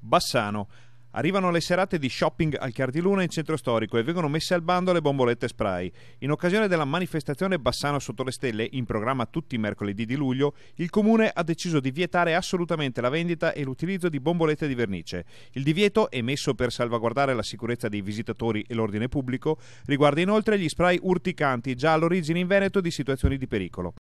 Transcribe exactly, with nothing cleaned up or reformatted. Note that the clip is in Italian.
Bassano. Arrivano le serate di shopping al Chiardiluna in centro storico e vengono messe al bando le bombolette spray. In occasione della manifestazione Bassano sotto le stelle, in programma tutti i mercoledì di luglio, il Comune ha deciso di vietare assolutamente la vendita e l'utilizzo di bombolette di vernice. Il divieto, emesso per salvaguardare la sicurezza dei visitatori e l'ordine pubblico, riguarda inoltre gli spray urticanti, già all'origine in Veneto di situazioni di pericolo.